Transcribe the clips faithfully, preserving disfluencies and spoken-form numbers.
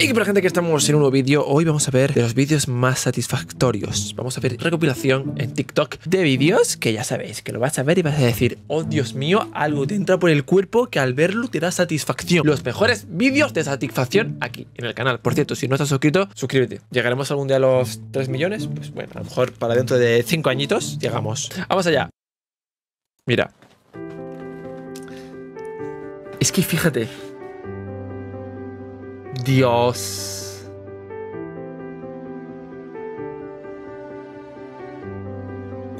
Y para la gente que estamos en un nuevo vídeo, hoy vamos a ver de los vídeos más satisfactorios. Vamos a ver recopilación en TikTok de vídeos que ya sabéis, que lo vas a ver y vas a decir, oh Dios mío, algo te entra por el cuerpo que al verlo te da satisfacción. Los mejores vídeos de satisfacción aquí en el canal. Por cierto, si no estás suscrito, suscríbete. ¿Llegaremos algún día a los tres millones? Pues bueno, a lo mejor para dentro de cinco añitos llegamos. Vamos allá. Mira. Es que fíjate. Dios.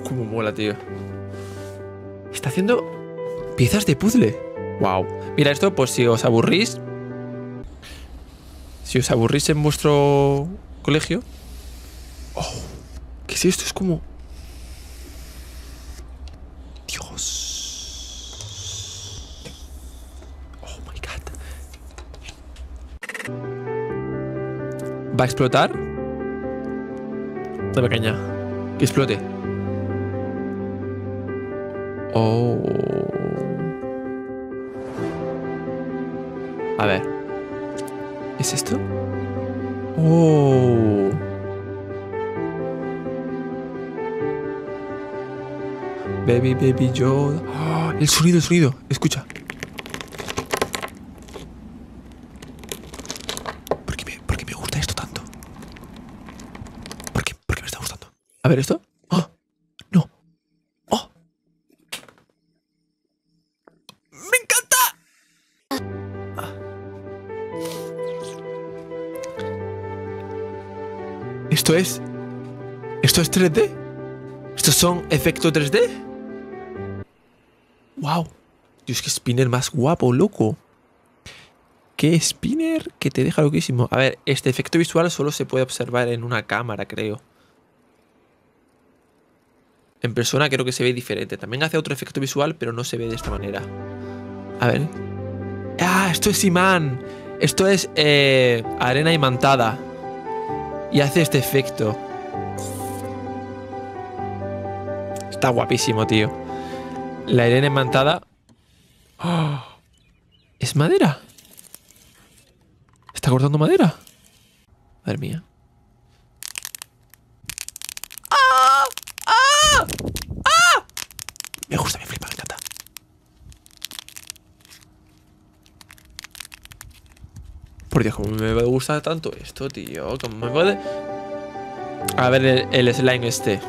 Cómo mola, tío. Está haciendo piezas de puzzle. Wow. Mira esto por si os aburrís. Si os aburrís en vuestro colegio. Oh. ¿Qué es esto? Es como... Dios. ¿Va a explotar? Dame caña. Que explote. Oh. A ver. ¿Es esto? Oh. Baby, baby, yo... Oh, el sonido, el sonido. Escucha. A ver esto. ¡Oh! ¡No! ¡Oh! ¡Me encanta! Ah. ¿Esto es? ¿Esto es tres D? ¿Estos son efectos tres D? ¡Wow! Dios, qué spinner más guapo, loco. Qué spinner que te deja loquísimo. A ver, este efecto visual solo se puede observar en una cámara, creo. En persona creo que se ve diferente. También hace otro efecto visual, pero no se ve de esta manera. A ver. ¡Ah! Esto es imán. Esto es eh, arena imantada. Y hace este efecto. Está guapísimo, tío. La arena imantada. ¡Oh! ¿Es madera? ¿Está cortando madera? Madre mía. Me gusta, me flipa, me encanta. Por Dios, como me gusta tanto esto, tío. Como me puede... A ver el, el slime este.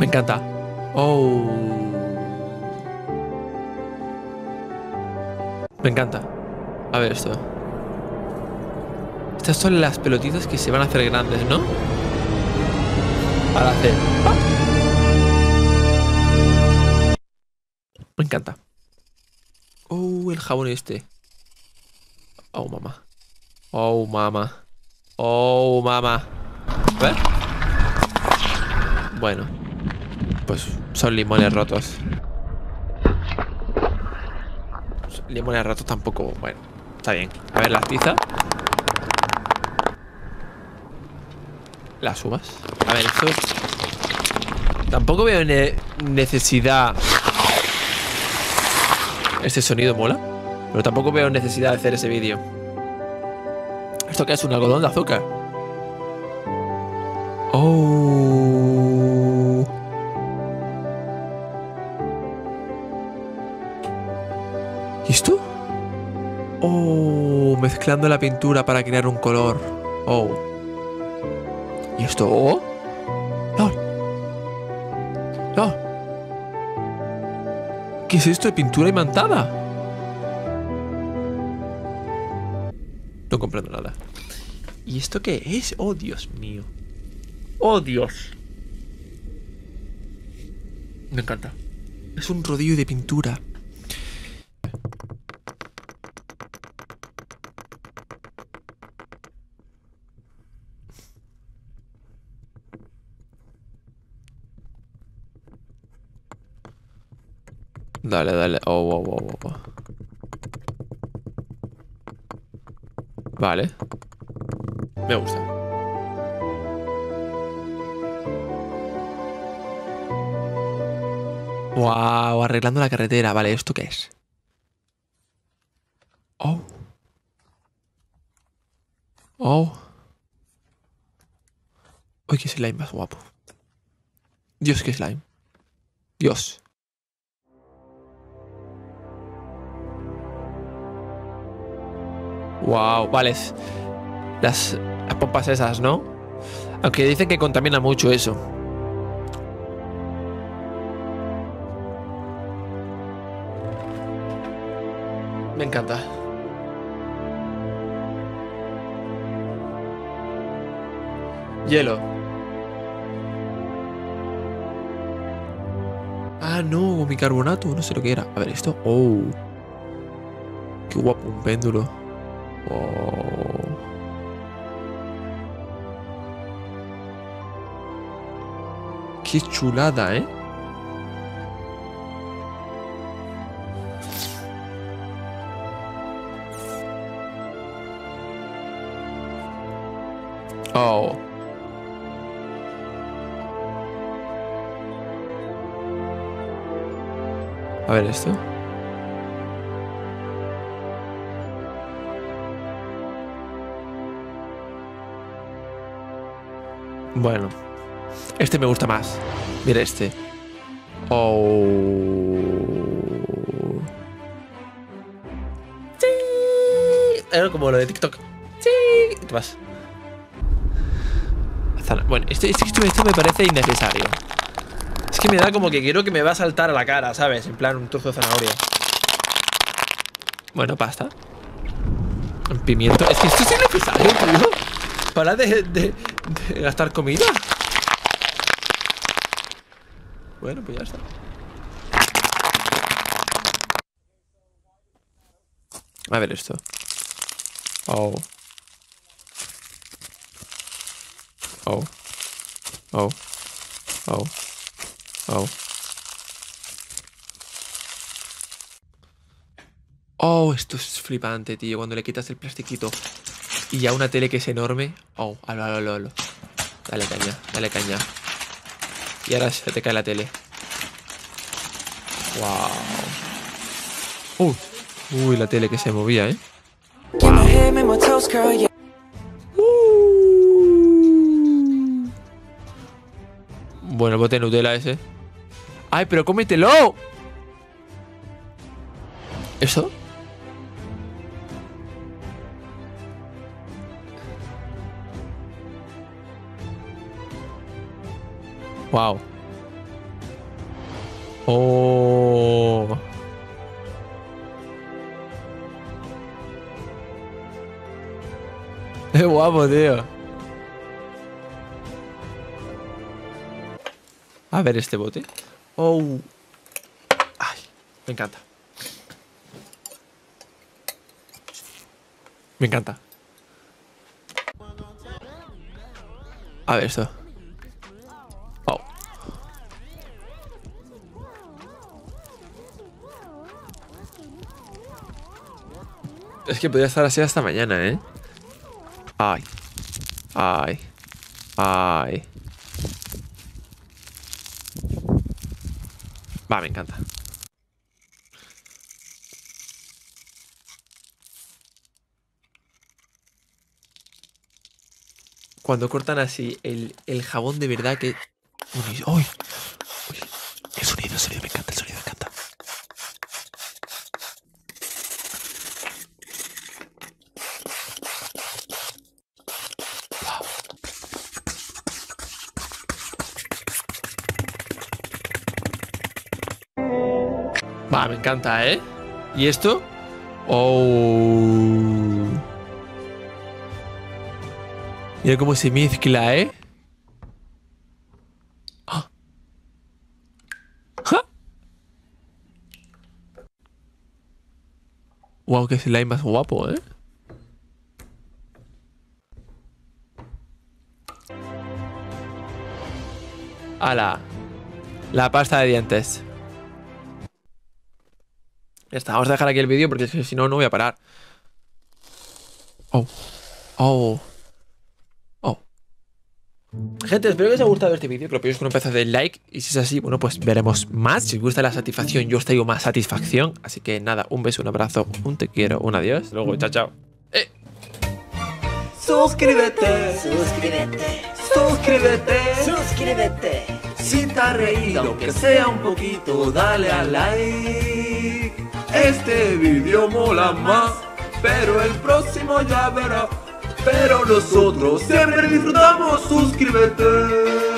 Me encanta. Oh. Me encanta. A ver esto. Estas son las pelotitas que se van a hacer grandes, ¿no? Para hacer... ¡pap! Me encanta. Oh, el jabón este. Oh, mamá. Oh, mamá. Oh, mamá. ¿Ves? Bueno. Pues son limones rotos. Limones rotos tampoco... Bueno, está bien. A ver, las tizas. Las uvas. A ver, esto tampoco veo ne necesidad. Este sonido mola, pero tampoco veo necesidad de hacer ese vídeo. ¿Esto qué es? ¿Un algodón de azúcar? Oh. ¿Y esto? Oh, mezclando la pintura para crear un color. Oh. ¿Y esto? Oh. ¡No! ¡No! ¿Qué es esto de pintura imantada? No comprendo nada. ¿Y esto qué es? ¡Oh, Dios mío! ¡Oh, Dios! Me encanta. Es un rodillo de pintura. Dale, dale. Oh, wow, wow, wow. Vale. Me gusta. Wow, arreglando la carretera. Vale, ¿esto qué es? Oh. Oh. Uy, qué slime más guapo. Dios, qué slime. Dios. Wow, vale. Las, las pompas esas, ¿no? Aunque dicen que contamina mucho eso. Me encanta. Hielo. Ah, no, bicarbonato, no sé lo que era. A ver, esto. Oh. Qué guapo, un péndulo. Oh. Qué chulada, ¿eh? Oh. A ver esto. Bueno, este me gusta más. Mira este. Oh. Sí. Era como lo de TikTok. Sí. ¿Qué más? Bueno, esto, esto, esto me parece innecesario. Es que me da como que quiero que me va a saltar a la cara, ¿sabes? En plan, un trozo de zanahoria. Bueno, pasta. Un pimiento. Es que esto es innecesario, tío. Para de, de, de gastar comida. Bueno, pues ya está. A ver esto. Oh. Oh, oh, oh, oh. Oh, esto es flipante, tío. Cuando le quitas el plastiquito y ya una tele que es enorme. Oh, alo, alo, alo. Dale caña, dale caña. Y ahora se te cae la tele. Wow. Uy, uy, la tele que se movía, ¿eh? Wow. Bueno, el bote de Nutella ese. ¡Ay, pero cómetelo! ¿Eso? ¡Wow! ¡Oh! ¡Qué guapo, tío! A ver este bote. Oh. Ay, me encanta. Me encanta. A ver esto. Oh. Es que podría estar así hasta mañana, ¿eh? Ay. Ay. Ay. Va, me encanta. Cuando cortan así el, el jabón de verdad que... ¡Uy! ¡Uy! El sonido, el sonido, me encanta, el sonido, me encanta. Va, me encanta, ¿eh? ¿Y esto? Oh. Mira cómo se mezcla, ¿eh? ¡Ah! ¡Ja! Wow, que slime más guapo, ¿eh? ¡Hala! La pasta de dientes. Ya está, vamos a dejar aquí el vídeo porque si no, no voy a parar. Oh. Oh. Oh. Gente, espero que os haya gustado este vídeo, que lo pidáis con un pedazo de like. Y si es así, bueno, pues veremos más. Si os gusta la satisfacción, yo os traigo más satisfacción. Así que nada, un beso, un abrazo, un te quiero, un adiós. Luego, chao, chao. Eh. Suscríbete, suscríbete, suscríbete, suscríbete. Si te ha reído, aunque sea un poquito, dale a like. Este vídeo mola más, pero el próximo ya verás. Pero nosotros siempre disfrutamos, suscríbete.